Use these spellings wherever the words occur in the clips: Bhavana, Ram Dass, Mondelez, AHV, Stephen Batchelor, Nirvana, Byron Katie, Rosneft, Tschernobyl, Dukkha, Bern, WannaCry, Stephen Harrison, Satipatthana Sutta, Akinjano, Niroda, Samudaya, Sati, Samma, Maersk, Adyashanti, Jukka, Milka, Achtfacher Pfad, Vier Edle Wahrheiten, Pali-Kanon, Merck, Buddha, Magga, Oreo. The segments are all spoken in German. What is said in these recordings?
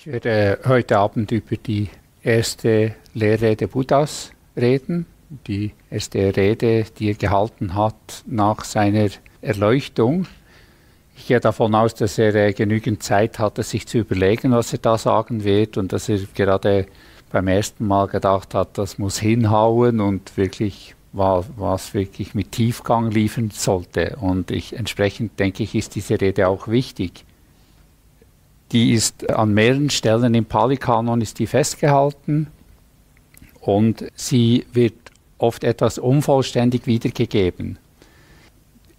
Ich werde heute Abend über die erste Lehre der Buddhas reden, die erste Rede, die er gehalten hat nach seiner Erleuchtung. Ich gehe davon aus, dass er genügend Zeit hatte, sich zu überlegen, was er da sagen wird und dass er gerade beim ersten Mal gedacht hat, das muss hinhauen und wirklich was wirklich mit Tiefgang liefern sollte. Und entsprechend denke ich, ist diese Rede auch wichtig. Die ist an mehreren Stellen im Pali-Kanon ist die festgehalten und sie wird oft etwas unvollständig wiedergegeben.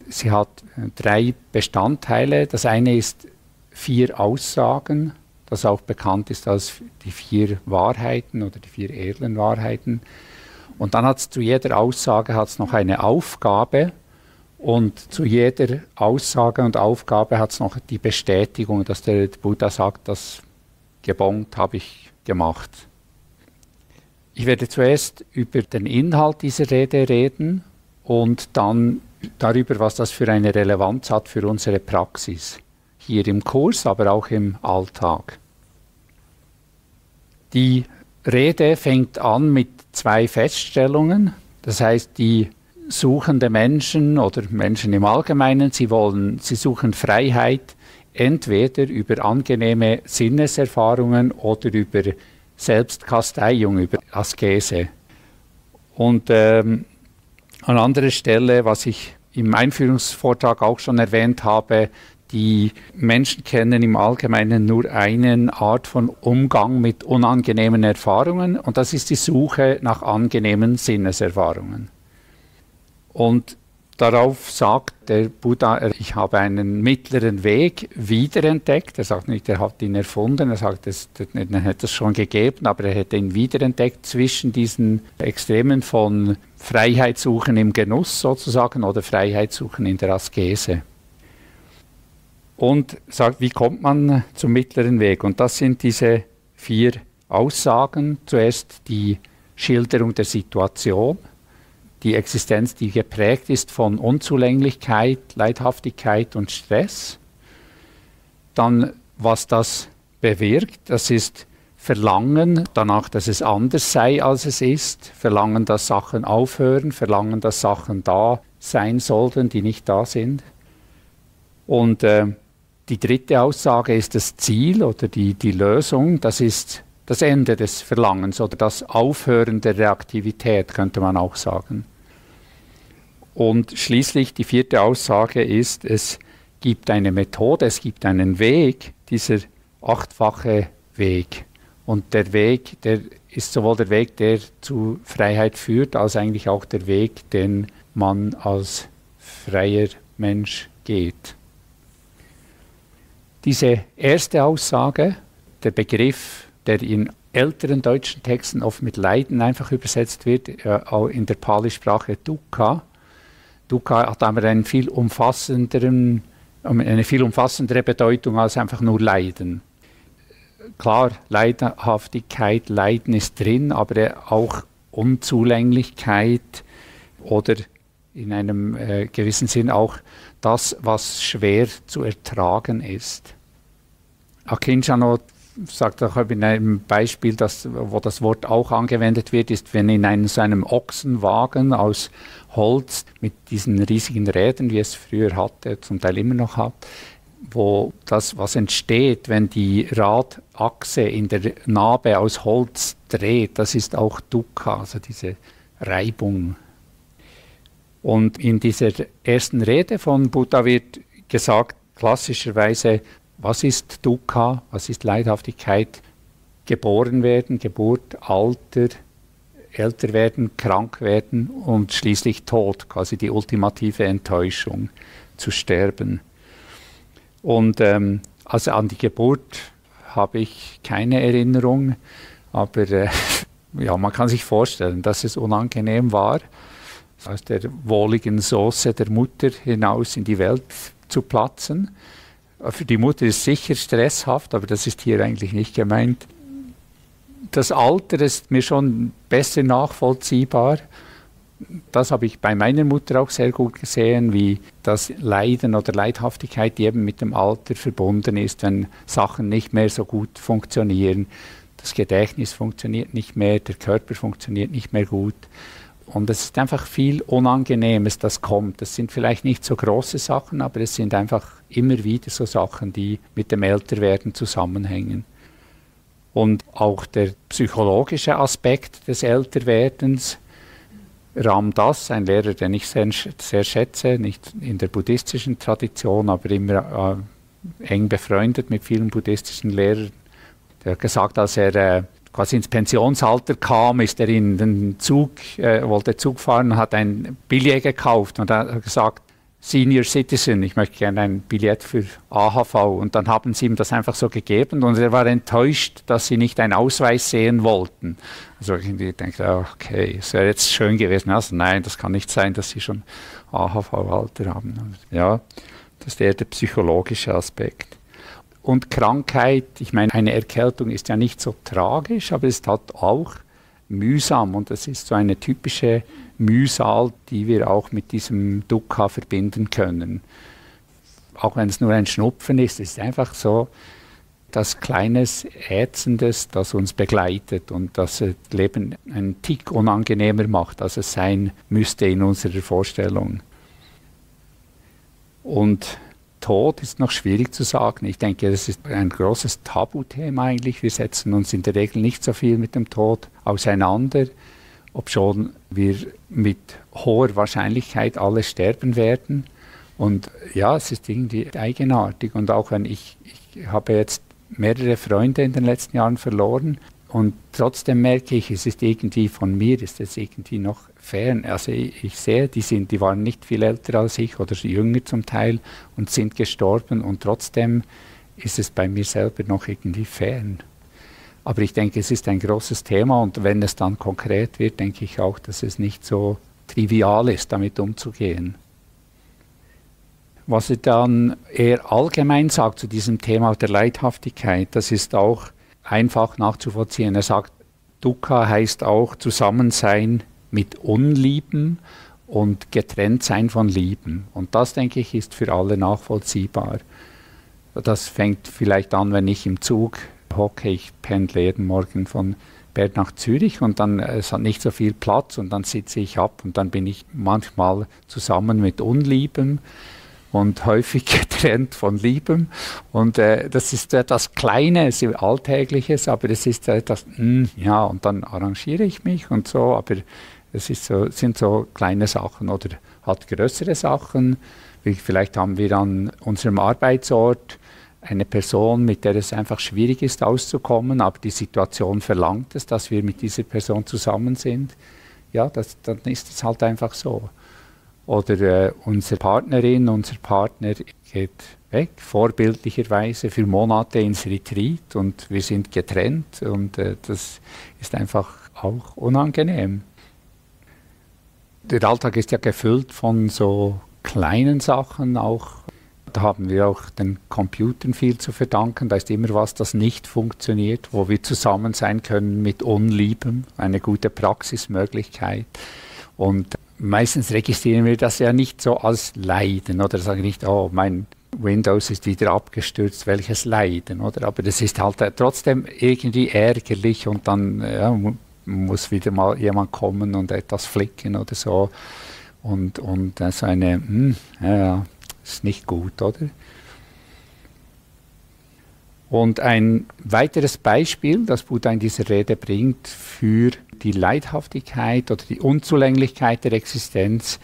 Sie hat drei Bestandteile. Das eine ist 4 Aussagen, das auch bekannt ist als die 4 Wahrheiten oder die 4 edlen Wahrheiten. Und dann hat es zu jeder Aussage noch eine Aufgabe und zu jeder Aussage und Aufgabe hat es noch die Bestätigung, dass der Buddha sagt, das gebongt habe ich gemacht. Ich werde zuerst über den Inhalt dieser Rede reden und dann darüber, was das für eine Relevanz hat für unsere Praxis, hier im Kurs, aber auch im Alltag. Die Rede fängt an mit 2 Feststellungen, das heißt, die suchenden Menschen oder Menschen im Allgemeinen, sie suchen Freiheit entweder über angenehme Sinneserfahrungen oder über Selbstkasteiung, über Askese. Und an anderer Stelle, was ich im Einführungsvortrag auch schon erwähnt habe, die Menschen kennen im Allgemeinen nur eine Art von Umgang mit unangenehmen Erfahrungen und das ist die Suche nach angenehmen Sinneserfahrungen. Und darauf sagt der Buddha, ich habe einen mittleren Weg wiederentdeckt. Er sagt nicht, er hat ihn erfunden, er sagt, er hätte es schon gegeben, aber er hätte ihn wiederentdeckt zwischen diesen Extremen von Freiheitssuchen im Genuss sozusagen oder Freiheitssuchen in der Askese. Und sagt, wie kommt man zum mittleren Weg? Und das sind diese 4 Aussagen. Zuerst die Schilderung der Situation, die Existenz, die geprägt ist von Unzulänglichkeit, Leidhaftigkeit und Stress. Dann, was das bewirkt, das ist Verlangen danach, dass es anders sei, als es ist. Verlangen, dass Sachen aufhören, Verlangen, dass Sachen da sein sollten, die nicht da sind. Und die dritte Aussage ist das Ziel oder die Lösung, das ist das Ende des Verlangens oder das Aufhören der Reaktivität, könnte man auch sagen. Und schließlich die vierte Aussage ist, es gibt eine Methode, es gibt einen Weg, dieser achtfache Weg. Und der Weg, der ist sowohl der Weg, der zu Freiheit führt, als eigentlich auch der Weg, den man als freier Mensch geht. Diese erste Aussage, der Begriff, der in älteren deutschen Texten oft mit Leiden einfach übersetzt wird, auch in der Pali-Sprache Dukkha. Dukkha hat aber eine viel umfassendere Bedeutung als einfach nur Leiden. Klar, Leidhaftigkeit, Leiden ist drin, aber auch Unzulänglichkeit oder in einem gewissen Sinn auch das, was schwer zu ertragen ist. Akinjano sagt auch in einem Beispiel, wo das Wort auch angewendet wird, ist, wenn in so einem Ochsenwagen aus Holz mit diesen riesigen Rädern, wie es früher hatte, zum Teil immer noch hat, wo das, was entsteht, wenn die Radachse in der Nabe aus Holz dreht, das ist auch Dukkha, also diese Reibung. Und in dieser ersten Rede von Buddha wird gesagt, klassischerweise, was ist Dukkha, was ist Leidhaftigkeit? Geboren werden, Geburt, Alter, älter werden, krank werden und schließlich Tod, quasi die ultimative Enttäuschung, zu sterben. Und also an die Geburt habe ich keine Erinnerung, aber ja, man kann sich vorstellen, dass es unangenehm war, aus der wohligen Soße der Mutter hinaus in die Welt zu platzen. Für die Mutter ist sicher stresshaft, aber das ist hier eigentlich nicht gemeint. Das Alter ist mir schon besser nachvollziehbar Das habe ich bei meiner Mutter auch sehr gut gesehen, wie das Leiden oder Leidhaftigkeit, die eben mit dem Alter verbunden ist, wenn Sachen nicht mehr so gut funktionieren. Das Gedächtnis funktioniert nicht mehr, der Körper funktioniert nicht mehr gut. Und es ist einfach viel Unangenehmes, das kommt. Das sind vielleicht nicht so große Sachen, aber es sind einfach immer wieder so Sachen, die mit dem Älterwerden zusammenhängen. Und auch der psychologische Aspekt des Älterwerdens. Ram Dass, ein Lehrer, den ich sehr schätze, nicht in der buddhistischen Tradition, aber immer eng befreundet mit vielen buddhistischen Lehrern, der hat gesagt, als er quasi ins Pensionsalter kam, ist er in den Zug, wollte Zug fahren, hat ein Billett gekauft und hat gesagt, Senior Citizen, ich möchte gerne ein Billett für AHV. Und dann haben sie ihm das einfach so gegeben und er war enttäuscht, dass sie nicht einen Ausweis sehen wollten. Also ich denke, okay, es wäre jetzt schön gewesen. Also nein, das kann nicht sein, dass sie schon AHV-Alter haben. Ja, das ist eher der psychologische Aspekt. Und Krankheit, ich meine, eine Erkältung ist ja nicht so tragisch, aber es ist halt auch mühsam und das ist so eine typische Mühsal, die wir auch mit diesem Dukkha verbinden können. Auch wenn es nur ein Schnupfen ist, es ist einfach so, dass kleines Ätzendes, das uns begleitet und das Leben einen Tick unangenehmer macht, als es sein müsste in unserer Vorstellung. Und Tod ist noch schwierig zu sagen. Ich denke, das ist ein großes Tabuthema eigentlich. Wir setzen uns in der Regel nicht so viel mit dem Tod auseinander, obschon wir mit hoher Wahrscheinlichkeit alle sterben werden. Und ja, es ist irgendwie eigenartig. Und auch wenn ich habe jetzt mehrere Freunde in den letzten Jahren verloren und trotzdem merke ich, es ist irgendwie von mir, ist es irgendwie noch fern. Also ich sehe, die waren nicht viel älter als ich oder jünger zum Teil und sind gestorben und trotzdem ist es bei mir selber noch irgendwie fern. Aber ich denke, es ist ein großes Thema und wenn es dann konkret wird, denke ich auch, dass es nicht so trivial ist, damit umzugehen. Was er dann eher allgemein sagt zu diesem Thema der Leidhaftigkeit, das ist auch einfach nachzuvollziehen. Er sagt, Dukkha heißt auch Zusammensein mit Unlieben und getrennt sein von Lieben. Und das, denke ich, ist für alle nachvollziehbar. Das fängt vielleicht an, wenn ich im Zug hocke, ich pendle jeden Morgen von Bern nach Zürich und dann es hat nicht so viel Platz und dann sitze ich ab und dann bin ich manchmal zusammen mit Unlieben und häufig getrennt von Lieben. Und das ist etwas Kleines, Alltägliches, aber es ist etwas, ja, und dann arrangiere ich mich und so, aber es ist so, sind so kleine Sachen oder halt größere Sachen. Vielleicht haben wir an unserem Arbeitsort eine Person, mit der es einfach schwierig ist, auszukommen, aber die Situation verlangt es, dass wir mit dieser Person zusammen sind. Ja, dann ist es halt einfach so. Oder unsere Partnerin, unser Partner geht weg, vorbildlicherweise für Monate ins Retreat und wir sind getrennt und das ist einfach auch unangenehm. Der Alltag ist ja gefüllt von so kleinen Sachen auch. Da haben wir auch den Computern viel zu verdanken. Da ist immer was, das nicht funktioniert, wo wir zusammen sein können mit Unlieben, eine gute Praxismöglichkeit. Und meistens registrieren wir das ja nicht so als Leiden oder sagen nicht, oh, mein Windows ist wieder abgestürzt, welches Leiden, oder? Aber das ist halt trotzdem irgendwie ärgerlich und dann ja, muss wieder mal jemand kommen und etwas flicken oder so. Und so eine, ja, ist nicht gut, oder? Und ein weiteres Beispiel, das Buddha in dieser Rede bringt, für die Leidhaftigkeit oder die Unzulänglichkeit der Existenz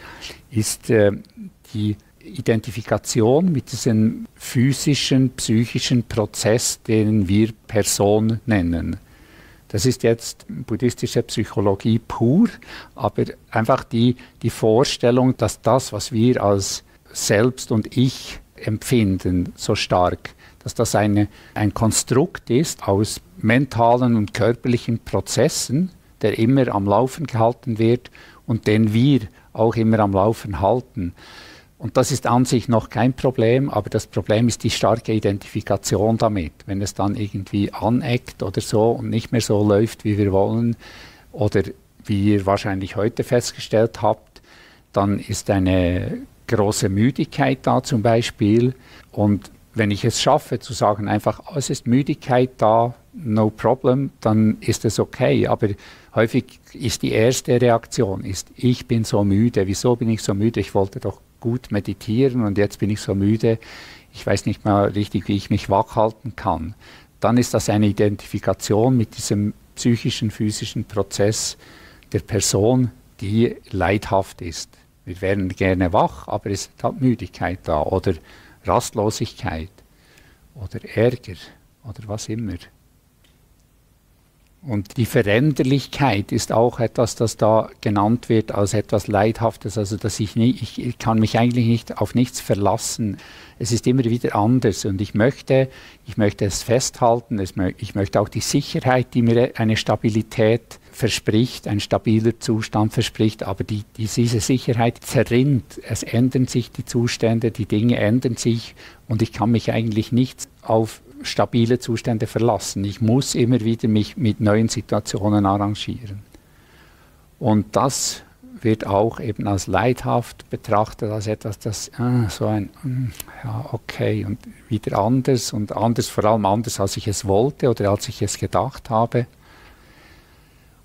ist die Identifikation mit diesem physischen, psychischen Prozess, den wir Person nennen. Das ist jetzt buddhistische Psychologie pur, aber einfach die Vorstellung, dass das, was wir als Selbst und Ich empfinden, so stark, dass das ein Konstrukt ist aus mentalen und körperlichen Prozessen, der immer am Laufen gehalten wird und den wir auch immer am Laufen halten. Und das ist an sich noch kein Problem, aber das Problem ist die starke Identifikation damit. Wenn es dann irgendwie aneckt oder so und nicht mehr so läuft, wie wir wollen, oder wie ihr wahrscheinlich heute festgestellt habt, dann ist eine große Müdigkeit da zum Beispiel. Und wenn ich es schaffe zu sagen, einfach, oh, es ist Müdigkeit da, no problem, dann ist es okay. Aber häufig ist die erste Reaktion, ist, ich bin so müde. Wieso bin ich so müde? Ich wollte doch gut meditieren und jetzt bin ich so müde. Ich weiß nicht mal richtig, wie ich mich wach halten kann. Dann ist das eine Identifikation mit diesem psychischen, physischen Prozess der Person, die leidhaft ist. Wir wären gerne wach, aber es ist halt Müdigkeit da oder Rastlosigkeit oder Ärger oder was immer. Und die Veränderlichkeit ist auch etwas, das da genannt wird als etwas Leidhaftes, also dass ich kann mich eigentlich nicht auf nichts verlassen. Es ist immer wieder anders und ich möchte es festhalten, ich möchte auch die Sicherheit, die mir eine Stabilität verspricht, ein stabiler Zustand verspricht, aber diese Sicherheit zerrinnt. Es ändern sich die Zustände, die Dinge ändern sich und ich kann mich eigentlich nicht auf stabile Zustände verlassen. Ich muss immer wieder mich mit neuen Situationen arrangieren. Und das wird auch eben als leidhaft betrachtet, als etwas, das so ein, ja, okay, und wieder anders und anders, vor allem anders, als ich es wollte oder als ich es gedacht habe.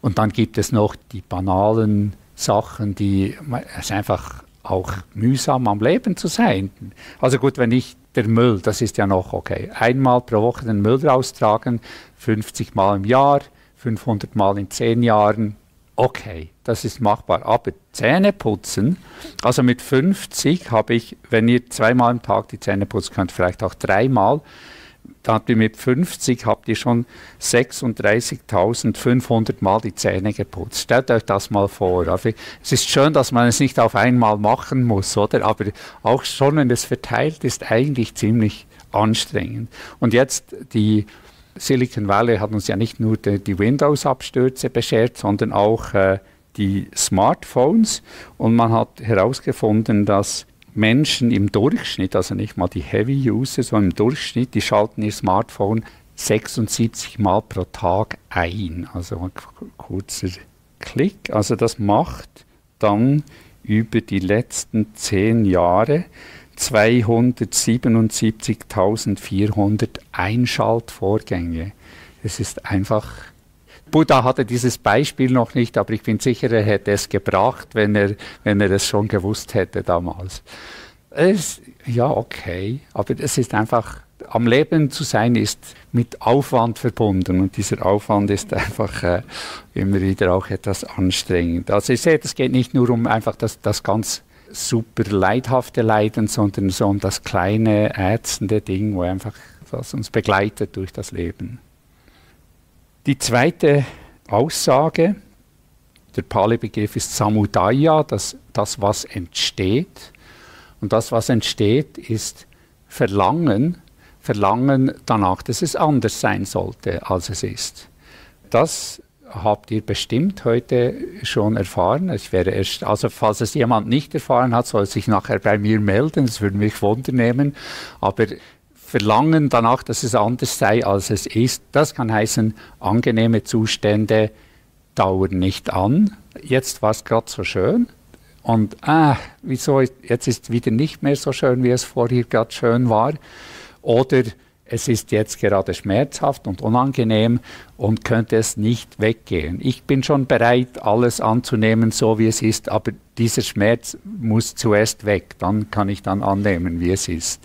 Und dann gibt es noch die banalen Sachen, die es einfach auch mühsam am Leben zu sein. Also gut, wenn ich der Müll, das ist ja noch okay. Einmal pro Woche den Müll raustragen, 50 Mal im Jahr, 500 Mal in 10 Jahren. Okay, das ist machbar. Aber Zähne putzen, also mit 50 habe ich, wenn ihr zweimal am Tag die Zähne putzen könnt, vielleicht auch dreimal, dann habt ihr mit 50 habt ihr schon 36.500 Mal die Zähne geputzt. Stellt euch das mal vor. Es ist schön, dass man es nicht auf einmal machen muss, oder? Aber auch schon, wenn es verteilt ist, eigentlich ziemlich anstrengend. Und jetzt, die Silicon Valley hat uns ja nicht nur die Windows-Abstürze beschert, sondern auch die Smartphones. Und man hat herausgefunden, dass Menschen im Durchschnitt, also nicht mal die Heavy User, sondern im Durchschnitt, die schalten ihr Smartphone 76 Mal pro Tag ein. Also ein kurzer Klick. Also das macht dann über die letzten 10 Jahre 277.400 Einschaltvorgänge. Das ist einfach... Buddha hatte dieses Beispiel noch nicht, aber ich bin sicher, er hätte es gebracht, wenn er es schon gewusst hätte damals. Es, ja, okay, aber es ist einfach, am Leben zu sein ist mit Aufwand verbunden und dieser Aufwand ist einfach immer wieder auch etwas anstrengend. Also ich sehe, es geht nicht nur um einfach das ganz super leidhafte Leiden, sondern so um das kleine, ätzende Ding, wo einfach, was uns begleitet durch das Leben. Die zweite Aussage, der Pali-Begriff ist Samudaya, das was entsteht. Und das, was entsteht, ist Verlangen danach, dass es anders sein sollte, als es ist. Das habt ihr bestimmt heute schon erfahren. Ich wäre erst, also falls es jemand nicht erfahren hat, soll sich nachher bei mir melden, das würde mich wundern. Aber Verlangen danach, dass es anders sei, als es ist. Das kann heißen, angenehme Zustände dauern nicht an. Jetzt war es gerade so schön und wieso, jetzt ist es wieder nicht mehr so schön, wie es vorher gerade schön war. Oder es ist jetzt gerade schmerzhaft und unangenehm und könnte es nicht weggehen. Ich bin schon bereit, alles anzunehmen, so wie es ist, aber dieser Schmerz muss zuerst weg. Dann kann ich dann annehmen, wie es ist.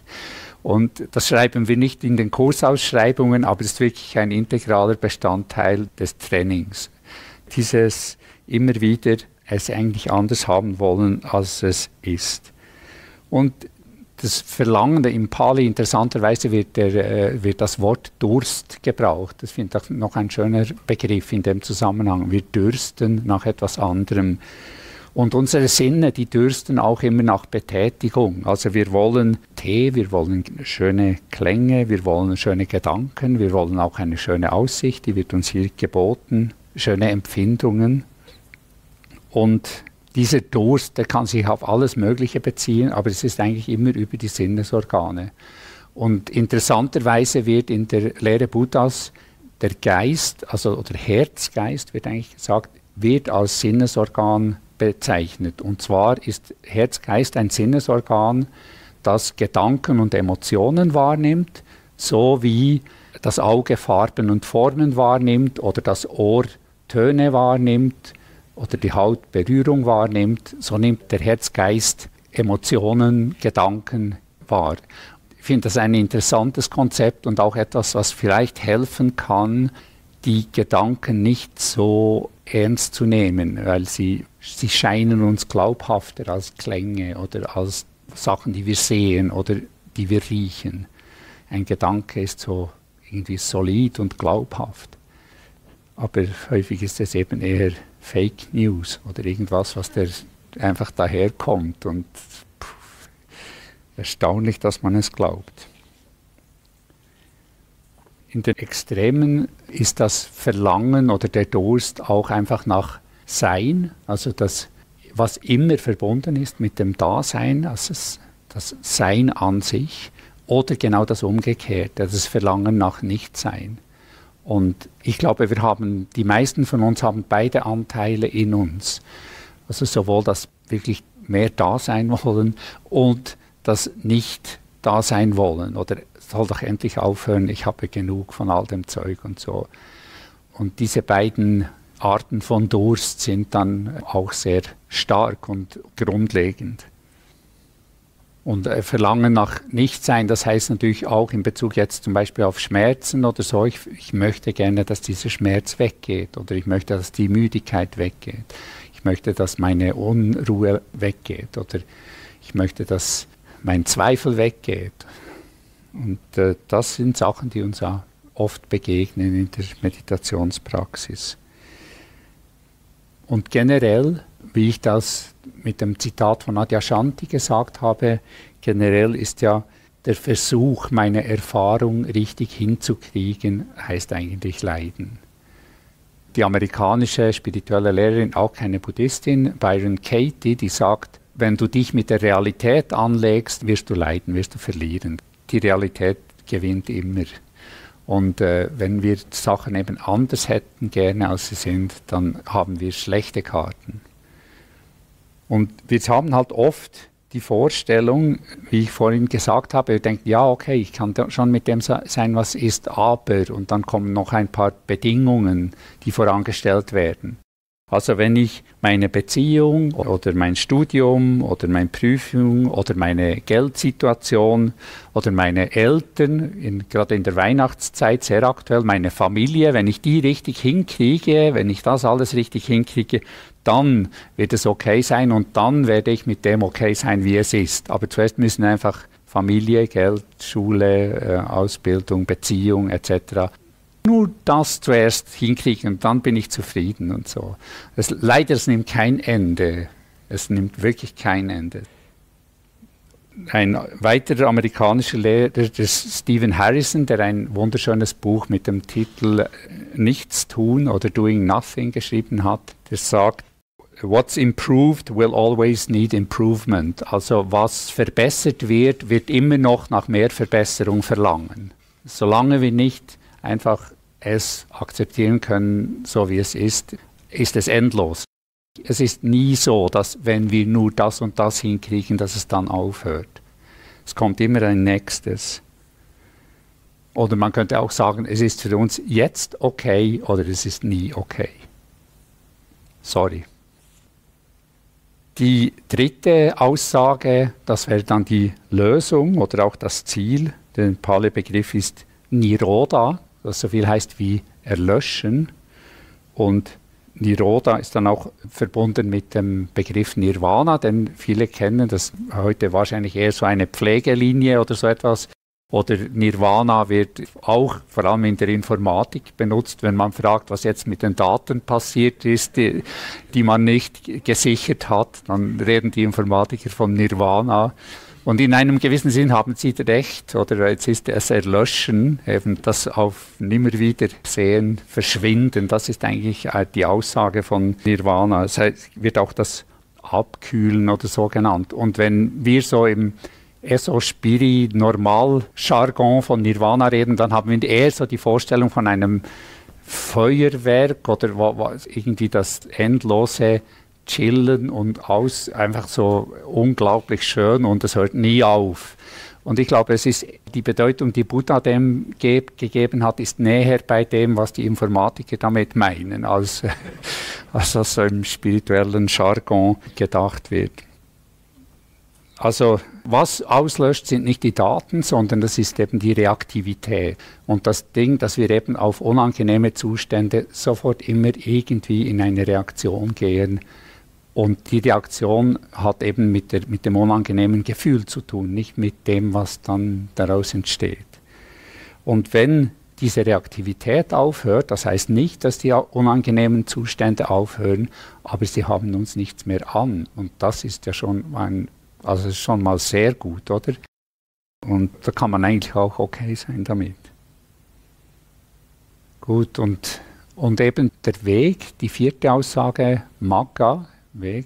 Und das schreiben wir nicht in den Kursausschreibungen, aber es ist wirklich ein integraler Bestandteil des Trainings. Dieses immer wieder es eigentlich anders haben wollen, als es ist. Und das Verlangen im Pali, interessanterweise wird das Wort Durst gebraucht. Das finde ich noch ein schöner Begriff in dem Zusammenhang. Wir dürsten nach etwas anderem. Und unsere Sinne, die dürsten auch immer nach Betätigung. Also wir wollen Tee, wir wollen schöne Klänge, wir wollen schöne Gedanken, wir wollen auch eine schöne Aussicht, die wird uns hier geboten, schöne Empfindungen. Und dieser Durst, der kann sich auf alles Mögliche beziehen, aber es ist eigentlich immer über die Sinnesorgane. Und interessanterweise wird in der Lehre Buddhas der Geist, also oder Herzgeist, wird eigentlich gesagt, wird als Sinnesorgan bezeichnet. Und zwar ist Herzgeist ein Sinnesorgan, das Gedanken und Emotionen wahrnimmt, so wie das Auge Farben und Formen wahrnimmt oder das Ohr Töne wahrnimmt oder die Haut Berührung wahrnimmt. So nimmt der Herzgeist Emotionen, Gedanken wahr. Ich finde das ein interessantes Konzept und auch etwas, was vielleicht helfen kann, die Gedanken nicht so ernst zu nehmen, weil sie scheinen uns glaubhafter als Klänge oder als Sachen, die wir sehen oder die wir riechen. Ein Gedanke ist so irgendwie solid und glaubhaft, aber häufig ist es eben eher Fake News oder irgendwas, was der einfach daherkommt und erstaunlich, dass man es glaubt. In den Extremen ist das Verlangen oder der Durst auch einfach nach Sein, also das, was immer verbunden ist mit dem Dasein, also das Sein an sich, oder genau das Umgekehrte, das Verlangen nach Nichtsein. Und ich glaube, die meisten von uns haben beide Anteile in uns. Also sowohl das wirklich mehr Dasein wollen und das nicht da sein wollen oder soll doch endlich aufhören, ich habe genug von all dem Zeug und so. Und diese beiden Arten von Durst sind dann auch sehr stark und grundlegend. Und Verlangen nach Nichtsein, das heißt natürlich auch in Bezug jetzt zum Beispiel auf Schmerzen oder so, ich möchte gerne, dass dieser Schmerz weggeht oder ich möchte, dass die Müdigkeit weggeht. Ich möchte, dass meine Unruhe weggeht oder ich möchte, dass mein Zweifel weggeht. Und das sind Sachen, die uns auch oft begegnen in der Meditationspraxis. Und generell, wie ich das mit dem Zitat von Adyashanti gesagt habe, generell ist ja der Versuch, meine Erfahrung richtig hinzukriegen, heißt eigentlich Leiden. Die amerikanische spirituelle Lehrerin, auch keine Buddhistin, Byron Katie, die sagt, wenn du dich mit der Realität anlegst, wirst du leiden, wirst du verlieren. Die Realität gewinnt immer. Und wenn wir Sachen eben anders hätten, gerne als sie sind, dann haben wir schlechte Karten. Und wir haben halt oft die Vorstellung, wie ich vorhin gesagt habe, wir denken, ja okay, ich kann schon mit dem sein, was ist, aber, und dann kommen noch ein paar Bedingungen, die vorangestellt werden. Also wenn ich meine Beziehung oder mein Studium oder meine Prüfung oder meine Geldsituation oder meine Eltern, gerade in der Weihnachtszeit sehr aktuell, meine Familie, wenn ich die richtig hinkriege, wenn ich das alles richtig hinkriege, dann wird es okay sein und dann werde ich mit dem okay sein, wie es ist. Aber zuerst müssen einfach Familie, Geld, Schule, Ausbildung, Beziehung etc. nur das zuerst hinkriegen und dann bin ich zufrieden und so. Leider, es nimmt kein Ende. Es nimmt wirklich kein Ende. Ein weiterer amerikanischer Lehrer, der Stephen Harrison, der ein wunderschönes Buch mit dem Titel Nichtstun oder Doing Nothing geschrieben hat, der sagt, what's improved will always need improvement. Also was verbessert wird, wird immer noch nach mehr Verbesserung verlangen. Solange wir nicht einfach es akzeptieren können, so wie es ist, ist es endlos. Es ist nie so, dass wenn wir nur das und das hinkriegen, dass es dann aufhört. Es kommt immer ein Nächstes. Oder man könnte auch sagen, es ist für uns jetzt okay oder es ist nie okay. Sorry. Die dritte Aussage, das wäre dann die Lösung oder auch das Ziel. Der Pali-Begriff ist Niroda, das so viel heißt wie erlöschen. Und Niroda ist dann auch verbunden mit dem Begriff Nirvana, den viele kennen, das heute wahrscheinlich eher so eine Pflegelinie oder so etwas. Oder Nirvana wird auch vor allem in der Informatik benutzt, wenn man fragt, was jetzt mit den Daten passiert ist, die man nicht gesichert hat, dann reden die Informatiker von Nirvana. Und in einem gewissen Sinn haben sie recht, oder jetzt ist es Erlöschen, eben das auf Nimmerwiedersehen, Verschwinden, das ist eigentlich die Aussage von Nirvana. Es wird auch das Abkühlen oder so genannt. Und wenn wir so im Esospiri-Normal-Jargon von Nirvana reden, dann haben wir eher so die Vorstellung von einem Feuerwerk oder irgendwie das endlose Chillen und aus, einfach so unglaublich schön und es hört nie auf. Und ich glaube, es ist die Bedeutung, die Buddha dem gegeben hat, ist näher bei dem, was die Informatiker damit meinen, als das so im spirituellen Jargon gedacht wird. Also was auslöscht, sind nicht die Daten, sondern das ist eben die Reaktivität. Und das Ding, dass wir eben auf unangenehme Zustände sofort immer irgendwie in eine Reaktion gehen. Und die Reaktion hat eben mit dem unangenehmen Gefühl zu tun, nicht mit dem, was dann daraus entsteht. Und wenn diese Reaktivität aufhört, das heißt nicht, dass die unangenehmen Zustände aufhören, aber sie haben uns nichts mehr an. Und das ist ja schon mal sehr gut, oder? Und da kann man eigentlich auch okay sein damit. Gut, und eben der Weg, die vierte Aussage, Magga, Weg,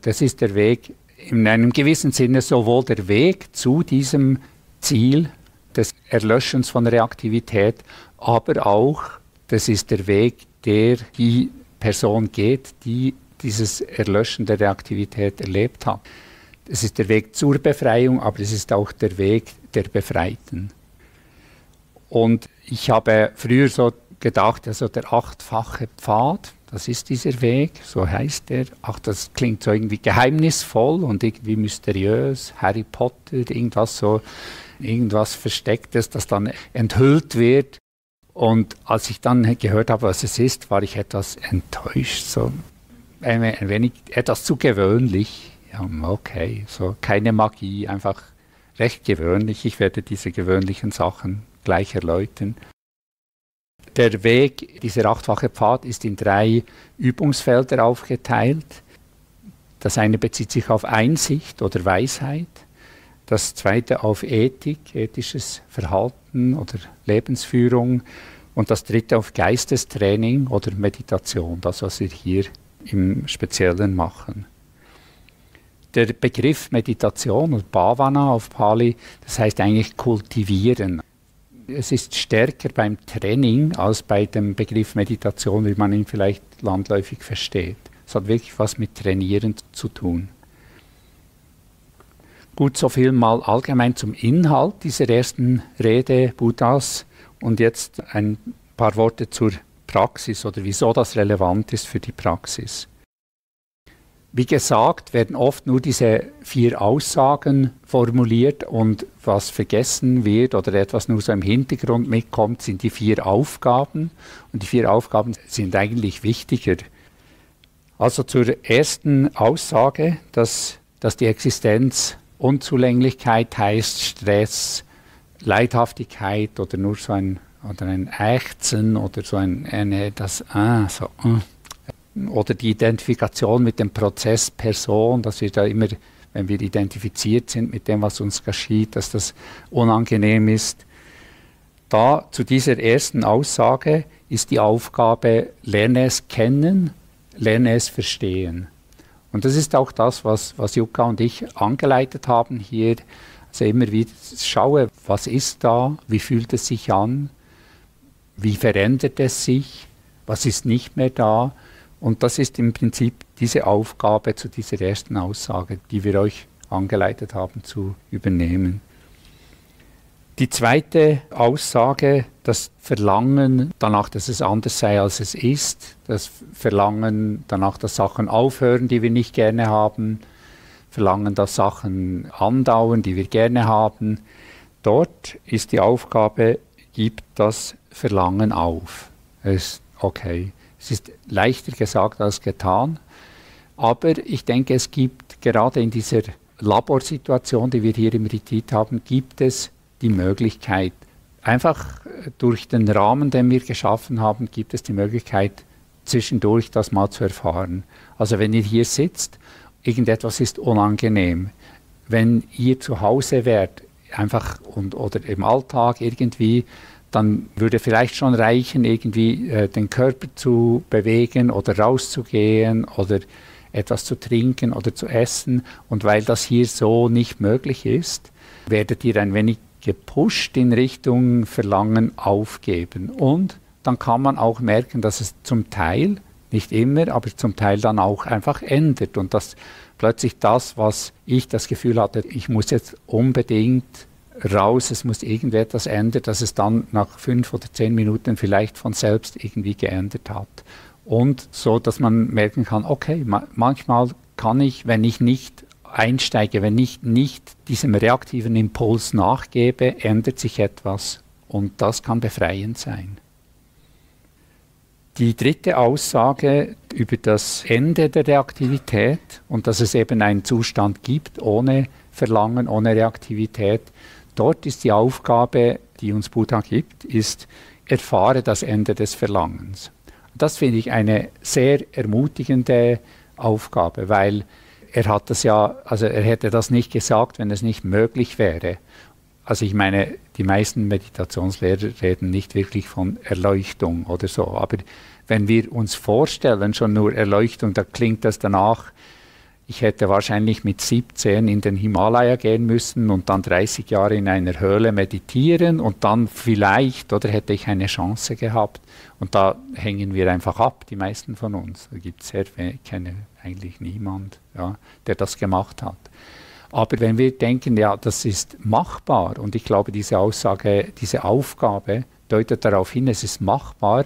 das ist der Weg, in einem gewissen Sinne sowohl der Weg zu diesem Ziel des Erlöschens von Reaktivität, aber auch, das ist der Weg, der die Person geht, die dieses Erlöschen der Reaktivität erlebt hat. Es ist der Weg zur Befreiung, aber es ist auch der Weg der Befreiten. Und ich habe früher so gedacht, also der achtfache Pfad, das ist dieser Weg, so heißt er. Ach, das klingt so irgendwie geheimnisvoll und irgendwie mysteriös, Harry Potter, irgendwas so, irgendwas Verstecktes, das dann enthüllt wird. Und als ich dann gehört habe, was es ist, war ich etwas enttäuscht, so ein wenig, etwas zu gewöhnlich. Ja, okay, so keine Magie, einfach recht gewöhnlich. Ich werde diese gewöhnlichen Sachen gleich erläutern. Der Weg, dieser achtfache Pfad, ist in 3 Übungsfelder aufgeteilt. Das eine bezieht sich auf Einsicht oder Weisheit, das zweite auf Ethik, ethisches Verhalten oder Lebensführung und das dritte auf Geistestraining oder Meditation, das, was wir hier im Speziellen machen. Der Begriff Meditation und Bhavana auf Pali, das heißt eigentlich kultivieren. Es ist stärker beim Training als bei dem Begriff Meditation, wie man ihn vielleicht landläufig versteht. Es hat wirklich was mit Trainieren zu tun. Gut, so viel mal allgemein zum Inhalt dieser ersten Rede Buddhas und jetzt ein paar Worte zur Praxis oder wieso das relevant ist für die Praxis. Wie gesagt, werden oft nur diese 4 Aussagen formuliert und was vergessen wird oder etwas nur so im Hintergrund mitkommt, sind die 4 Aufgaben. Und die 4 Aufgaben sind eigentlich wichtiger. Also zur ersten Aussage, dass die Existenz Unzulänglichkeit heißt, Stress, Leidhaftigkeit oder nur so ein Ächzen oder so oder die Identifikation mit dem Prozess Person, dass wir da immer, wenn wir identifiziert sind mit dem, was uns geschieht, dass das unangenehm ist. Da zu dieser ersten Aussage ist die Aufgabe, lerne es kennen, lerne es verstehen. Und das ist auch das, was Jukka und ich angeleitet haben hier. Also immer wieder schaue, was ist da, wie fühlt es sich an, wie verändert es sich, was ist nicht mehr da. Und das ist im Prinzip diese Aufgabe zu dieser ersten Aussage, die wir euch angeleitet haben zu übernehmen. Die zweite Aussage, das Verlangen danach, dass es anders sei, als es ist, das Verlangen danach, dass Sachen aufhören, die wir nicht gerne haben, Verlangen, dass Sachen andauern, die wir gerne haben. Dort ist die Aufgabe, gib das Verlangen auf. Ist okay. Es ist leichter gesagt als getan, aber ich denke, es gibt gerade in dieser Laborsituation, die wir hier im Retreat haben, gibt es die Möglichkeit, einfach durch den Rahmen, den wir geschaffen haben, gibt es die Möglichkeit, zwischendurch das mal zu erfahren. Also wenn ihr hier sitzt, irgendetwas ist unangenehm. Wenn ihr zu Hause wärt, einfach oder im Alltag irgendwie, dann würde vielleicht schon reichen, irgendwie den Körper zu bewegen oder rauszugehen oder etwas zu trinken oder zu essen. Und weil das hier so nicht möglich ist, werdet ihr ein wenig gepusht in Richtung Verlangen aufgeben. Und dann kann man auch merken, dass es zum Teil, nicht immer, aber zum Teil dann auch einfach ändert. Und dass plötzlich das, was ich das Gefühl hatte, ich muss jetzt unbedingt raus, es muss irgendetwas ändern, dass es dann nach 5 oder 10 Minuten vielleicht von selbst irgendwie geändert hat. Und so, dass man merken kann, okay, manchmal kann ich, wenn ich nicht einsteige, wenn ich nicht diesem reaktiven Impuls nachgebe, ändert sich etwas. Und das kann befreiend sein. Die dritte Aussage über das Ende der Reaktivität und dass es eben einen Zustand gibt ohne Verlangen, ohne Reaktivität, dort ist die Aufgabe, die uns Buddha gibt, ist, erfahre das Ende des Verlangens. Das finde ich eine sehr ermutigende Aufgabe, weil er hat das ja, also er hätte das nicht gesagt, wenn es nicht möglich wäre. Also ich meine, die meisten Meditationslehrer reden nicht wirklich von Erleuchtung oder so, aber wenn wir uns vorstellen, schon nur Erleuchtung, da klingt das danach, ich hätte wahrscheinlich mit 17 in den Himalaya gehen müssen und dann 30 Jahre in einer Höhle meditieren und dann vielleicht, oder hätte ich eine Chance gehabt. Und da hängen wir einfach ab, die meisten von uns. Da gibt es sehr viele, ich kenne eigentlich niemand, ja, der das gemacht hat. Aber wenn wir denken, ja, das ist machbar, und ich glaube, diese Aussage, diese Aufgabe deutet darauf hin, es ist machbar,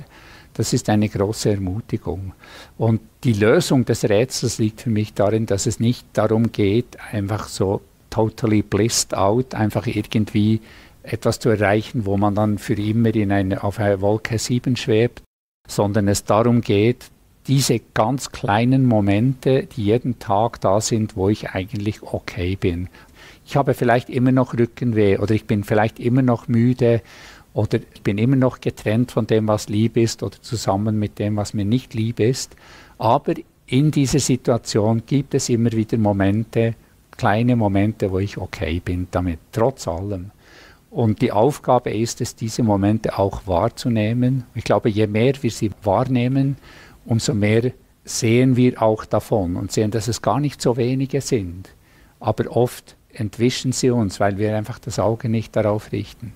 das ist eine große Ermutigung. Und die Lösung des Rätsels liegt für mich darin, dass es nicht darum geht, einfach so totally blissed out, einfach irgendwie etwas zu erreichen, wo man dann für immer in eine, auf einer Wolke 7 schwebt, sondern es darum geht, diese ganz kleinen Momente, die jeden Tag da sind, wo ich eigentlich okay bin. Ich habe vielleicht immer noch Rückenweh oder ich bin vielleicht immer noch müde, oder ich bin immer noch getrennt von dem, was lieb ist, oder zusammen mit dem, was mir nicht lieb ist. Aber in dieser Situation gibt es immer wieder Momente, kleine Momente, wo ich okay bin damit, trotz allem. Und die Aufgabe ist es, diese Momente auch wahrzunehmen. Ich glaube, je mehr wir sie wahrnehmen, umso mehr sehen wir auch davon und sehen, dass es gar nicht so wenige sind. Aber oft entwischen sie uns, weil wir einfach das Auge nicht darauf richten.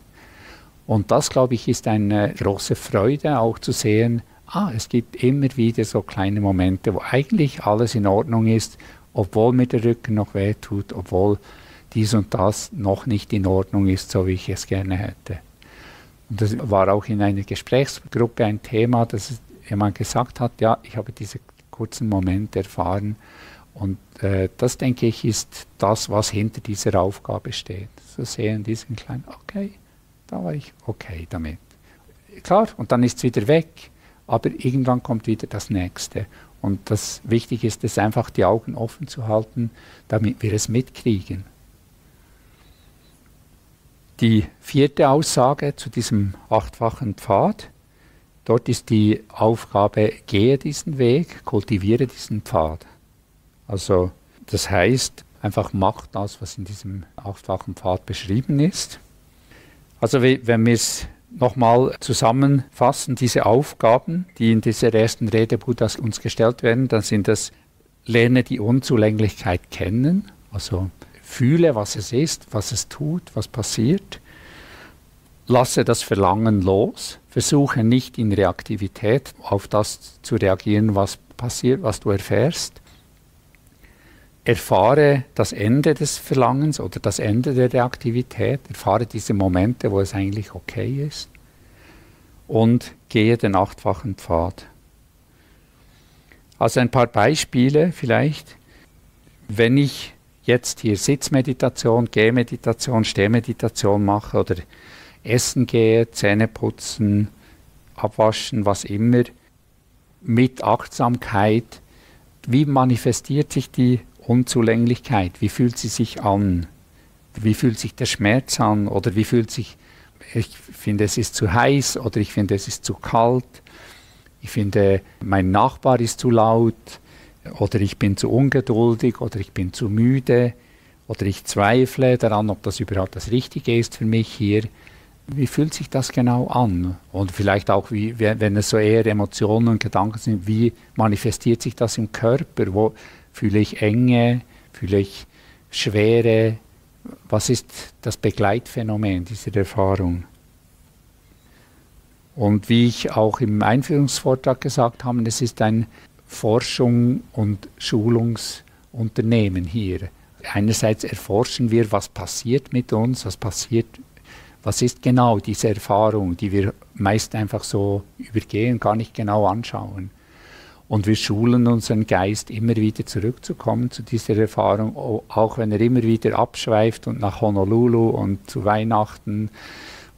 Und das, glaube ich, ist eine große Freude, auch zu sehen, es gibt immer wieder so kleine Momente, wo eigentlich alles in Ordnung ist, obwohl mir der Rücken noch weh tut, obwohl dies und das noch nicht in Ordnung ist, so wie ich es gerne hätte. Und das war auch in einer Gesprächsgruppe ein Thema, dass jemand gesagt hat, ja, ich habe diese kurzen Momente erfahren. Und das, denke ich, ist das, was hinter dieser Aufgabe steht. So sehen diesen kleinen, okay. Da war ich okay damit. Klar, und dann ist es wieder weg, aber irgendwann kommt wieder das Nächste. Und das Wichtige ist es einfach, die Augen offen zu halten, damit wir es mitkriegen. Die vierte Aussage zu diesem 8-fachen Pfad, dort ist die Aufgabe, gehe diesen Weg, kultiviere diesen Pfad. Also das heißt, einfach mach das, was in diesem 8-fachen Pfad beschrieben ist. Also wenn wir es nochmal zusammenfassen, diese Aufgaben, die in dieser ersten Rede Buddhas uns gestellt werden, dann sind das, lerne die Unzulänglichkeit kennen, also fühle, was es ist, was es tut, was passiert, lasse das Verlangen los, versuche nicht in Reaktivität auf das zu reagieren, was passiert, was du erfährst, erfahre das Ende des Verlangens oder das Ende der Reaktivität, erfahre diese Momente, wo es eigentlich okay ist und gehe den 8-fachen Pfad. Also ein paar Beispiele vielleicht. Wenn ich jetzt hier Sitzmeditation, Gehmeditation, Stehmeditation mache oder essen gehe, Zähne putzen, abwaschen, was immer, mit Achtsamkeit, wie manifestiert sich die Unzulänglichkeit, wie fühlt sie sich an, wie fühlt sich der Schmerz an oder wie fühlt sich, ich finde es ist zu heiß oder ich finde es ist zu kalt, ich finde mein Nachbar ist zu laut oder ich bin zu ungeduldig oder ich bin zu müde oder ich zweifle daran, ob das überhaupt das Richtige ist für mich hier. Wie fühlt sich das genau an? Und vielleicht auch, wie, wenn es so eher Emotionen und Gedanken sind, wie manifestiert sich das im Körper? Wo fühle ich Enge? Fühle ich Schwere? Was ist das Begleitphänomen dieser Erfahrung? Und wie ich auch im Einführungsvortrag gesagt habe, es ist ein Forschung- und Schulungsunternehmen hier. Einerseits erforschen wir, was passiert mit uns, was ist genau diese Erfahrung, die wir meist einfach so übergehen, gar nicht genau anschauen. Und wir schulen unseren Geist, immer wieder zurückzukommen zu dieser Erfahrung, auch wenn er immer wieder abschweift und nach Honolulu und zu Weihnachten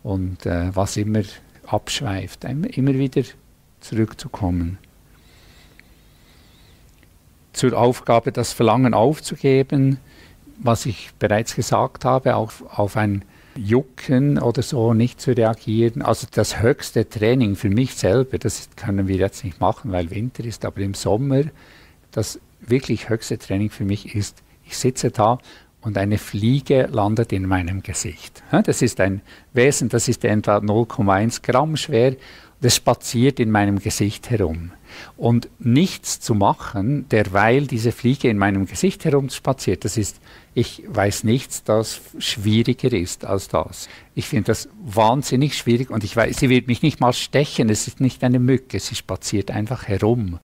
und was immer abschweift, immer wieder zurückzukommen. Zur Aufgabe, das Verlangen aufzugeben, was ich bereits gesagt habe, auf ein Jucken oder so nicht zu reagieren. Also das höchste Training für mich selber, das können wir jetzt nicht machen, weil Winter ist, aber im Sommer, das wirklich höchste Training für mich ist, ich sitze da und eine Fliege landet in meinem Gesicht. Das ist ein Wesen, das ist etwa 0,1 Gramm schwer, das spaziert in meinem Gesicht herum. Und nichts zu machen, derweil diese Fliege in meinem Gesicht herumspaziert, das ist, ich weiß nichts, das schwieriger ist als das. Ich finde das wahnsinnig schwierig und ich weiß, sie wird mich nicht mal stechen, es ist nicht eine Mücke, sie spaziert einfach herum.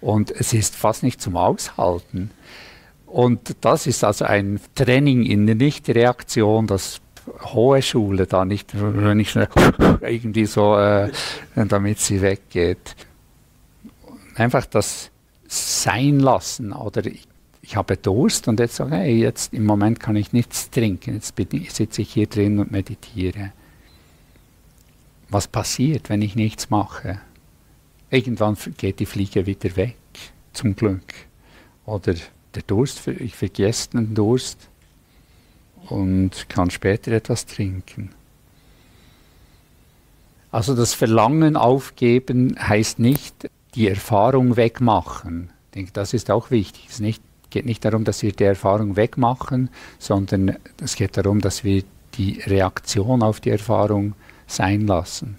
Und es ist fast nicht zum Aushalten. Und das ist also ein Training in der Nichtreaktion, das hohe Schule da nicht, wenn ich irgendwie so, damit sie weggeht. Einfach das sein lassen, oder ich habe Durst und jetzt sage ich, hey, jetzt im Moment kann ich nichts trinken, jetzt sitze ich hier drin und meditiere. Was passiert, wenn ich nichts mache? Irgendwann geht die Fliege wieder weg, zum Glück. Oder der Durst, ich vergesse den Durst und kann später etwas trinken. Also das Verlangen aufgeben heißt nicht, die Erfahrung wegmachen. Ich denke, das ist auch wichtig. Es geht nicht darum, dass wir die Erfahrung wegmachen, sondern es geht darum, dass wir die Reaktion auf die Erfahrung sein lassen.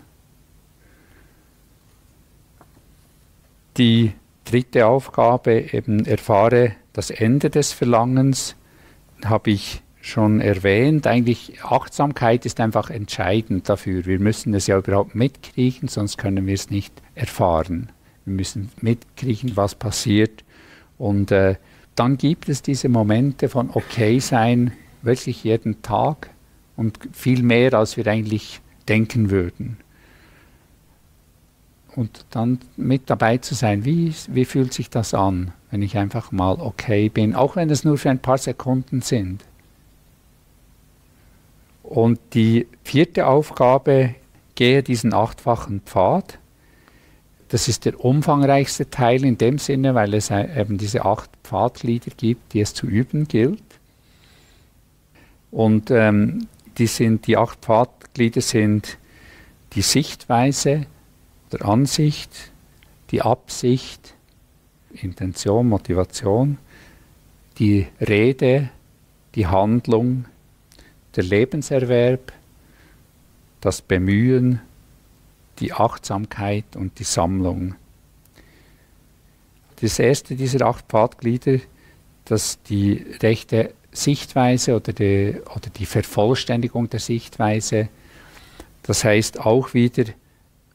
Die dritte Aufgabe, eben erfahre das Ende des Verlangens, habe ich schon erwähnt. Eigentlich Achtsamkeit ist einfach entscheidend dafür. Wir müssen es ja überhaupt mitkriegen, sonst können wir es nicht erfahren. Wir müssen mitkriegen, was passiert. Und dann gibt es diese Momente von Okay-Sein, wirklich jeden Tag und viel mehr, als wir eigentlich denken würden. Und dann mit dabei zu sein, wie fühlt sich das an, wenn ich einfach mal okay bin, auch wenn es nur für ein paar Sekunden sind. Und die vierte Aufgabe, gehe diesen achtfachen Pfad. Das ist der umfangreichste Teil in dem Sinne, weil es eben diese 8 Pfadglieder gibt, die es zu üben gilt. Und die 8 Pfadglieder sind die Sichtweise oder Ansicht, die Absicht, Intention, Motivation, die Rede, die Handlung, der Lebenserwerb, das Bemühen, die Achtsamkeit und die Sammlung. Das erste dieser 8 Pfadglieder, dass die rechte Sichtweise oder die Vervollständigung der Sichtweise, das heißt auch wieder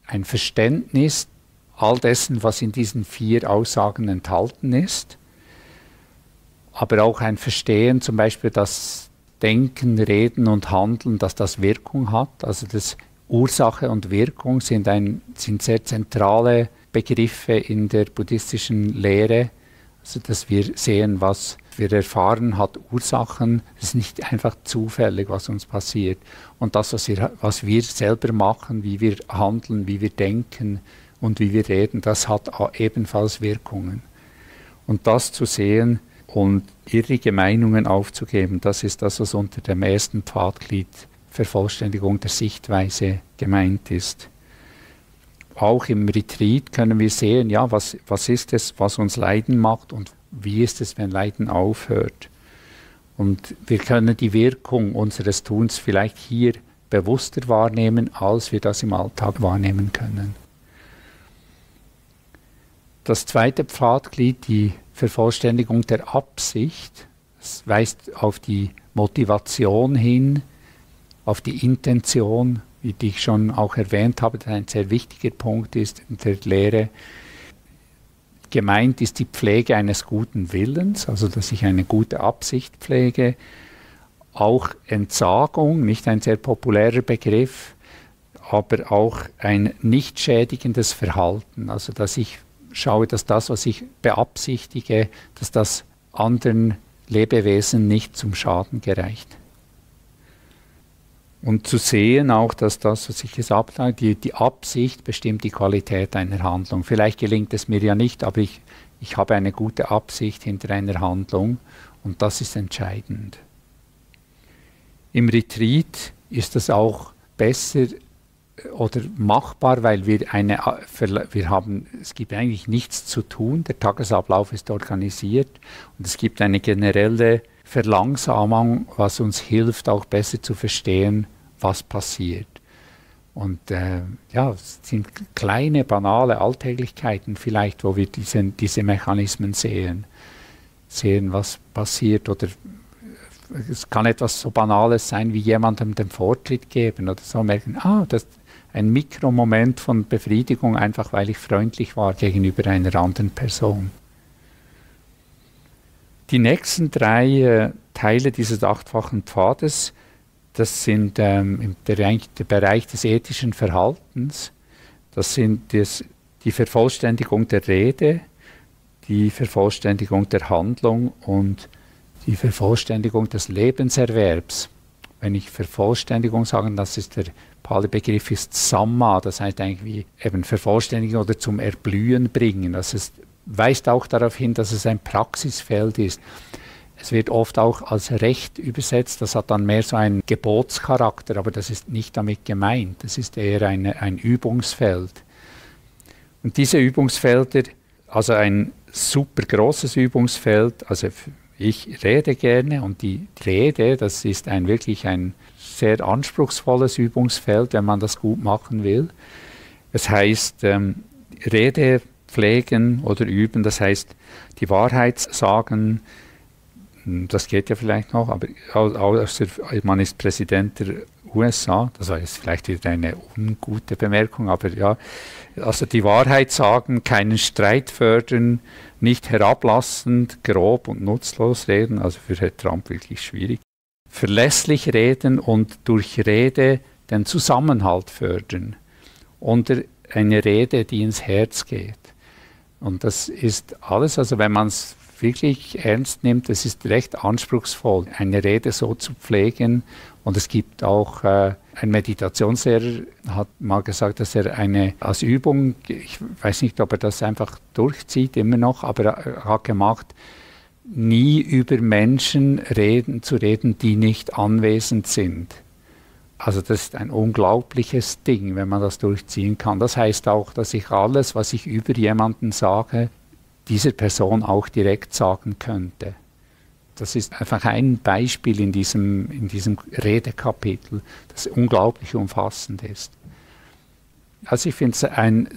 ein Verständnis all dessen, was in diesen 4 Aussagen enthalten ist, aber auch ein Verstehen, zum Beispiel das Denken, Reden und Handeln, dass das Wirkung hat, also das Ursache und Wirkung sind sehr zentrale Begriffe in der buddhistischen Lehre, also dass wir sehen, was wir erfahren, hat Ursachen. Es ist nicht einfach zufällig, was uns passiert. Und das, was wir selber machen, wie wir handeln, wie wir denken und wie wir reden, das hat ebenfalls Wirkungen. Und das zu sehen und irrige Meinungen aufzugeben, das ist das, was unter dem ersten Pfadglied Vervollständigung der Sichtweise gemeint ist. Auch im Retreat können wir sehen, ja, was ist es, was uns Leiden macht und wie ist es, wenn Leiden aufhört. Und wir können die Wirkung unseres Tuns vielleicht hier bewusster wahrnehmen, als wir das im Alltag wahrnehmen können. Das zweite Pfadglied, die Vervollständigung der Absicht, das weist auf die Motivation hin, auf die Intention, die ich schon auch erwähnt habe, dass ein sehr wichtiger Punkt ist in der Lehre. Gemeint ist die Pflege eines guten Willens, also dass ich eine gute Absicht pflege. Auch Entsagung, nicht ein sehr populärer Begriff, aber auch ein nicht schädigendes Verhalten. Also dass ich schaue, dass das, was ich beabsichtige, dass das anderen Lebewesen nicht zum Schaden gereicht. Und zu sehen auch, dass das, was ich gesagt habe, die Absicht bestimmt die Qualität einer Handlung. Vielleicht gelingt es mir ja nicht, aber ich habe eine gute Absicht hinter einer Handlung und das ist entscheidend. Im Retreat ist das auch besser oder machbar, weil es gibt eigentlich nichts zu tun, der Tagesablauf ist organisiert und es gibt eine generelle Verlangsamung, was uns hilft, auch besser zu verstehen, was passiert. Und ja, es sind kleine, banale Alltäglichkeiten vielleicht, wo wir diese Mechanismen sehen, was passiert. Oder es kann etwas so Banales sein, wie jemandem den Vortritt geben oder so merken, das ist ein Mikromoment von Befriedigung, einfach weil ich freundlich war gegenüber einer anderen Person. Die nächsten drei Teile dieses achtfachen Pfades, das sind der Bereich des ethischen Verhaltens, das sind die Vervollständigung der Rede, die Vervollständigung der Handlung und die Vervollständigung des Lebenserwerbs. Wenn ich Vervollständigung sage, das ist der Pali-Begriff ist Samma, das heißt eigentlich eben vervollständigen oder zum Erblühen bringen, das ist weist auch darauf hin, dass es ein Praxisfeld ist. Es wird oft auch als Recht übersetzt, das hat dann mehr so einen Gebotscharakter, aber das ist nicht damit gemeint, das ist eher ein Übungsfeld. Und diese Übungsfelder, also ein super großes Übungsfeld, also ich rede gerne und die Rede, das ist wirklich ein sehr anspruchsvolles Übungsfeld, wenn man das gut machen will. Es heißt, Rede pflegen oder üben, das heißt die Wahrheit sagen, das geht ja vielleicht noch, aber man ist Präsident der USA, das war jetzt vielleicht wieder eine ungute Bemerkung, aber ja, also die Wahrheit sagen, keinen Streit fördern, nicht herablassend, grob und nutzlos reden, also für Herrn Trump wirklich schwierig, verlässlich reden und durch Rede den Zusammenhalt fördern, und eine Rede, die ins Herz geht. Und das ist alles, also wenn man es wirklich ernst nimmt, es ist recht anspruchsvoll, eine Rede so zu pflegen. Und es gibt auch, ein Meditationslehrer hat mal gesagt, dass er als Übung, ich weiß nicht, ob er das einfach durchzieht immer noch, aber er hat gemacht, nie über Menschen zu reden, die nicht anwesend sind. Also das ist ein unglaubliches Ding, wenn man das durchziehen kann. Das heißt auch, dass ich alles, was ich über jemanden sage, dieser Person auch direkt sagen könnte. Das ist einfach ein Beispiel in diesem Redekapitel, das unglaublich umfassend ist. Also ich finde es ein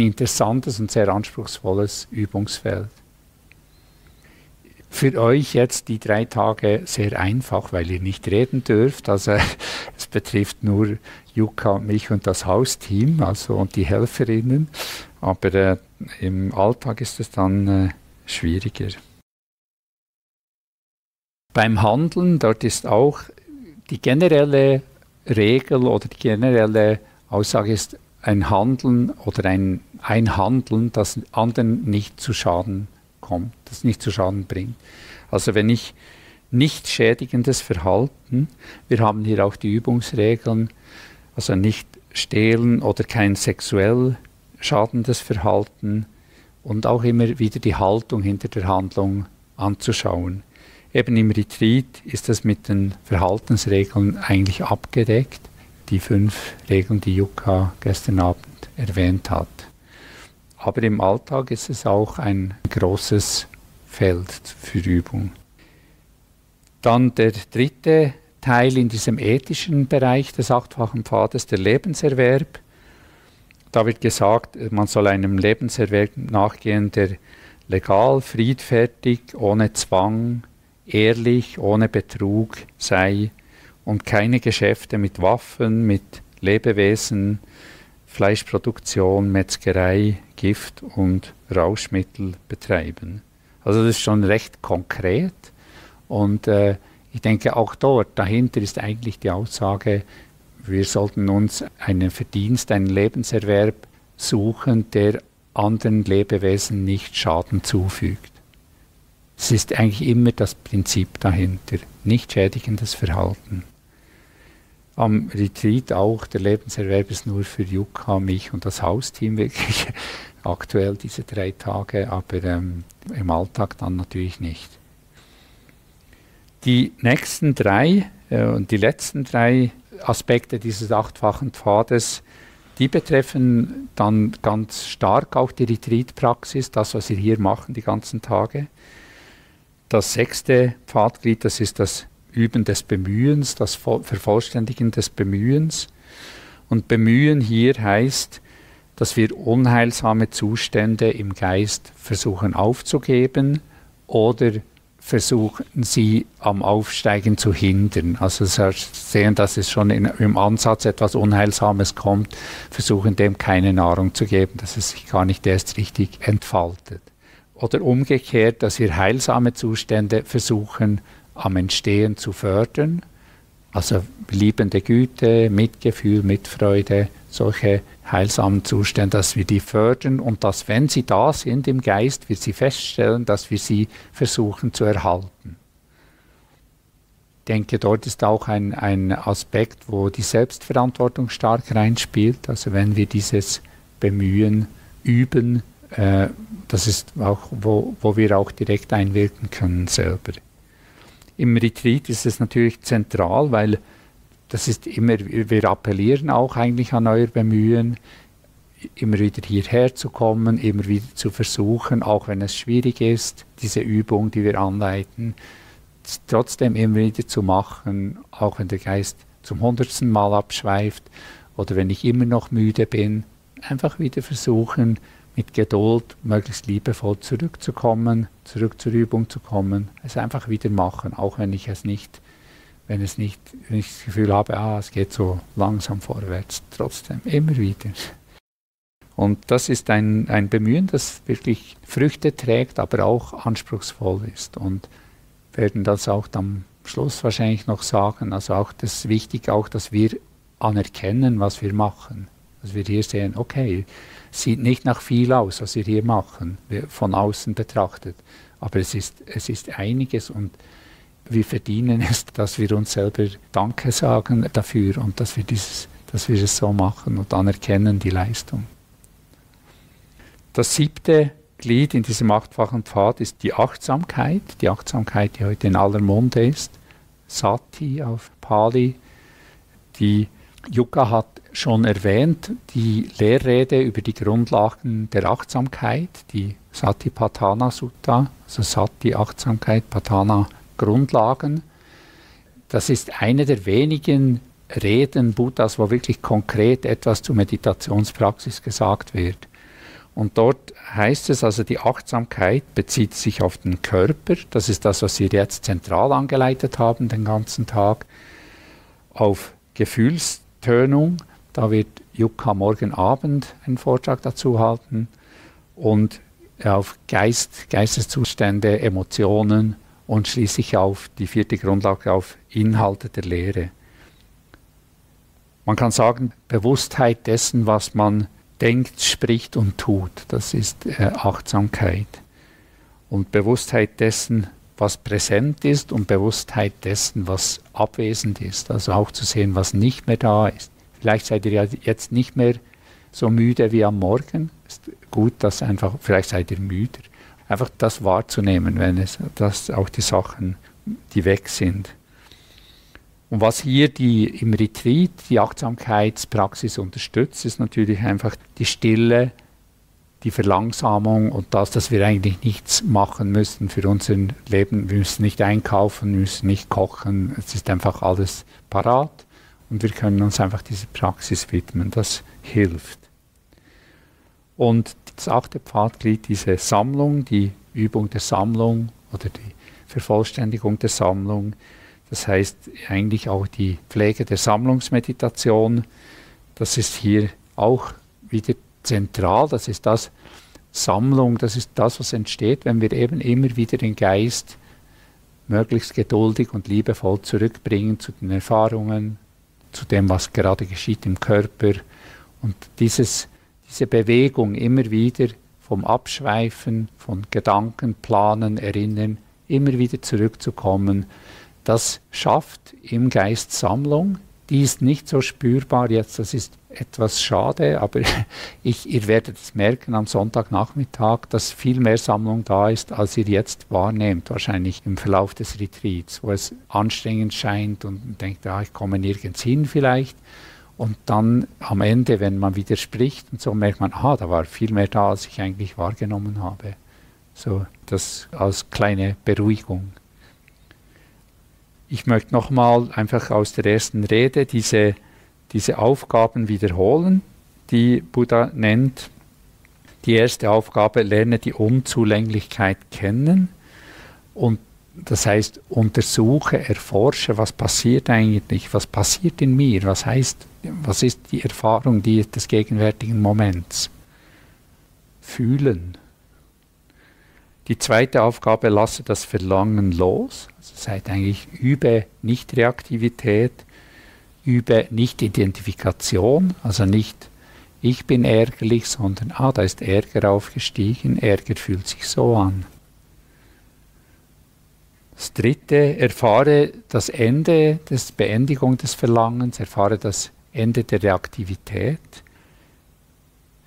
interessantes und sehr anspruchsvolles Übungsfeld. Für euch jetzt die 3 Tage sehr einfach, weil ihr nicht reden dürft. Also es betrifft nur Jukka, mich und das Hausteam, also und die Helferinnen. Aber im Alltag ist es dann schwieriger. Beim Handeln, dort ist auch die generelle Regel oder die generelle Aussage ist ein Handeln oder ein Handeln, das anderen nicht zu Schaden kommt, das nicht zu Schaden bringt. Also wenn ich nicht schädigendes Verhalten, wir haben hier auch die Übungsregeln, also nicht stehlen oder kein sexuell schadendes Verhalten und auch immer wieder die Haltung hinter der Handlung anzuschauen. Eben im Retreat ist das mit den Verhaltensregeln eigentlich abgedeckt, die 5 Regeln, die Jukka gestern Abend erwähnt hat. Aber im Alltag ist es auch ein großes Feld für Übung. Dann der 3. Teil in diesem ethischen Bereich des achtfachen Pfades, der Lebenserwerb. Da wird gesagt, man soll einem Lebenserwerb nachgehen, der legal, friedfertig, ohne Zwang, ehrlich, ohne Betrug sei und keine Geschäfte mit Waffen, mit Lebewesen, Fleischproduktion, Metzgerei, Gift und Rauschmittel betreiben. Also das ist schon recht konkret und ich denke auch dort, dahinter ist eigentlich die Aussage, wir sollten uns einen Verdienst, einen Lebenserwerb suchen, der anderen Lebewesen nicht Schaden zufügt. Es ist eigentlich immer das Prinzip dahinter, nicht schädigendes Verhalten. Am Retreat auch, der Lebenserwerb ist nur für Jukka, mich und das Hausteam wirklich aktuell diese 3 Tage, aber im Alltag dann natürlich nicht. Die nächsten 3 und die letzten 3 Aspekte dieses 8-fachen Pfades, die betreffen dann ganz stark auch die Retreat-Praxis, das, was wir hier machen die ganzen Tage. Das 6. Pfadglied, das ist das Üben des Bemühens, das Vervollständigen des Bemühens. Und Bemühen hier heißt, dass wir unheilsame Zustände im Geist versuchen aufzugeben oder versuchen sie am Aufsteigen zu hindern. Also sehen, dass es schon im Ansatz etwas Unheilsames kommt, versuchen dem keine Nahrung zu geben, dass es sich gar nicht erst richtig entfaltet. Oder umgekehrt, dass wir heilsame Zustände versuchen am Entstehen zu fördern, also liebende Güte, Mitgefühl, Mitfreude, solche heilsamen Zustände, dass wir die fördern und dass, wenn sie da sind im Geist, wir sie feststellen, dass wir sie versuchen zu erhalten. Ich denke, dort ist auch ein Aspekt, wo die Selbstverantwortung stark reinspielt, also wenn wir dieses Bemühen üben, das ist auch, wo wir auch direkt einwirken können selber. Im Retreat ist es natürlich zentral, weil das ist immer, wir appellieren auch eigentlich an euer Bemühen, immer wieder hierher zu kommen, immer wieder zu versuchen, auch wenn es schwierig ist, diese Übung, die wir anleiten, trotzdem immer wieder zu machen, auch wenn der Geist zum 100. Mal abschweift oder wenn ich immer noch müde bin, einfach wieder versuchen, mit Geduld, möglichst liebevoll zurückzukommen, zurück zur Übung zu kommen, es einfach wieder machen, auch wenn ich es nicht, wenn ich das Gefühl habe, es geht so langsam vorwärts, trotzdem immer wieder. Und das ist ein Bemühen, das wirklich Früchte trägt, aber auch anspruchsvoll ist. Und werden das auch am Schluss wahrscheinlich noch sagen, also auch das ist wichtig, auch, dass wir anerkennen, was wir machen. Dass wir hier sehen, okay, sieht nicht nach viel aus, was wir hier machen, von außen betrachtet. Aber es ist einiges und wir verdienen es, dass wir uns selber Danke sagen dafür und dass wir es so machen und anerkennen, die Leistung. Das 7. Glied in diesem 8-fachen Pfad ist die Achtsamkeit, die heute in aller Munde ist, Sati auf Pali, die Jukka hat schon erwähnt, die Lehrrede über die Grundlagen der Achtsamkeit, die Satipatthana Sutta, also Sati, Achtsamkeit, Patthana, Grundlagen. Das ist eine der wenigen Reden Buddhas, wo wirklich konkret etwas zur Meditationspraxis gesagt wird. Und dort heißt es also, die Achtsamkeit bezieht sich auf den Körper, das ist das, was wir jetzt zentral angeleitet haben den ganzen Tag, auf Gefühlstönung, da wird Jukka morgen Abend einen Vortrag dazu halten, und auf Geist, Geisteszustände, Emotionen und schließlich auf die 4. Grundlage, auf Inhalte der Lehre. Man kann sagen, Bewusstheit dessen, was man denkt, spricht und tut, das ist Achtsamkeit. Und Bewusstheit dessen, was präsent ist, und Bewusstheit dessen, was abwesend ist, also auch zu sehen, was nicht mehr da ist. Vielleicht seid ihr ja jetzt nicht mehr so müde wie am Morgen. Ist gut, dass einfach, vielleicht seid ihr müder. Einfach das wahrzunehmen, wenn es, dass auch die Sachen, die weg sind. Und was hier im Retreat die Achtsamkeitspraxis unterstützt, ist natürlich einfach die Stille, die Verlangsamung und das, dass wir eigentlich nichts machen müssen für unser Leben. Wir müssen nicht einkaufen, wir müssen nicht kochen. Es ist einfach alles parat und wir können uns einfach dieser Praxis widmen. Das hilft. Und das 8. Pfadglied, diese Sammlung, die Übung der Sammlung oder die Vervollständigung der Sammlung, das heißt eigentlich auch die Pflege der Sammlungsmeditation, Das ist hier auch wieder zentral, das ist das Sammlung, das ist das, was entsteht, wenn wir eben immer wieder den Geist möglichst geduldig und liebevoll zurückbringen zu den Erfahrungen, zu dem, was gerade geschieht im Körper. Und diese Bewegung immer wieder vom Abschweifen, von Gedanken, Planen, Erinnern, immer wieder zurückzukommen, das schafft im Geist Sammlung. Die ist nicht so spürbar jetzt, das ist etwas schade, aber ihr werdet es merken am Sonntagnachmittag, dass viel mehr Sammlung da ist, als ihr jetzt wahrnehmt, wahrscheinlich im Verlauf des Retreats, wo es anstrengend scheint und denkt, ah, ich komme nirgends hin vielleicht. Und dann am Ende, wenn man wieder spricht und so, merkt man, ah, da war viel mehr da, als ich eigentlich wahrgenommen habe. So, das als kleine Beruhigung. Ich möchte nochmal einfach aus der ersten Rede diese Aufgaben wiederholen, die Buddha nennt. Die erste Aufgabe, lerne die Unzulänglichkeit kennen. Und das heißt, untersuche, erforsche, was passiert eigentlich, was passiert in mir, was ist die Erfahrung des gegenwärtigen Moments. Fühlen. Die zweite Aufgabe, lasse das Verlangen los. Also seid eigentlich übe Nichtreaktivität, übe Nichtidentifikation, also nicht ich bin ärgerlich, sondern ah, da ist Ärger aufgestiegen, Ärger fühlt sich so an. Das dritte, erfahre das Ende, die Beendigung des Verlangens, erfahre das Ende der Reaktivität.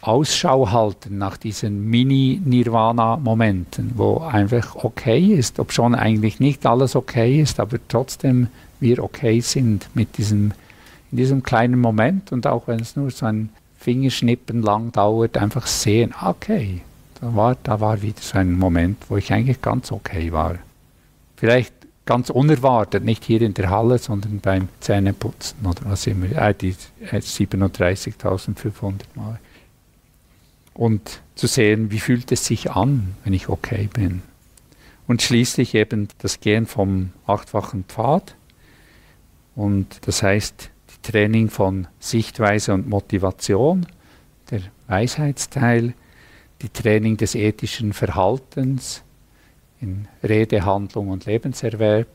Ausschau halten nach diesen Mini-Nirvana-Momenten, wo einfach okay ist, ob schon eigentlich nicht alles okay ist, aber trotzdem wir okay sind mit in diesem kleinen Moment, und auch wenn es nur so ein Fingerschnippen lang dauert, einfach sehen, okay, da war wieder so ein Moment, wo ich eigentlich ganz okay war. Vielleicht ganz unerwartet, nicht hier in der Halle, sondern beim Zähneputzen oder was immer, die 37.500 Mal. Und zu sehen, wie fühlt es sich an, wenn ich okay bin. Und schließlich eben das Gehen vom achtfachen Pfad. Und das heißt, die Training von Sichtweise und Motivation, der Weisheitsteil, die Training des ethischen Verhaltens in Rede, Handlung und Lebenserwerb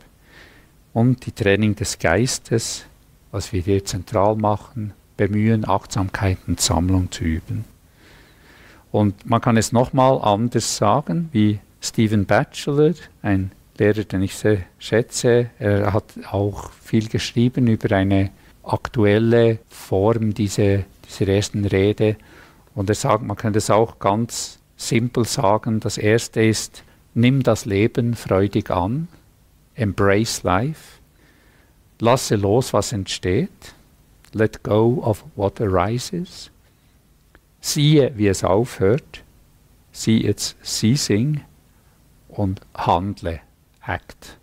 und die Training des Geistes, was wir hier zentral machen, Bemühen, Achtsamkeit und Sammlung zu üben. Und man kann es nochmal anders sagen, wie Stephen Batchelor, ein Lehrer, den ich sehr schätze. Er hat auch viel geschrieben über eine aktuelle Form dieser ersten Rede. Und er sagt, man kann das auch ganz simpel sagen. Das erste ist, nimm das Leben freudig an, embrace life, lasse los, was entsteht, let go of what arises. Siehe, wie es aufhört, see its ceasing, und handle, act.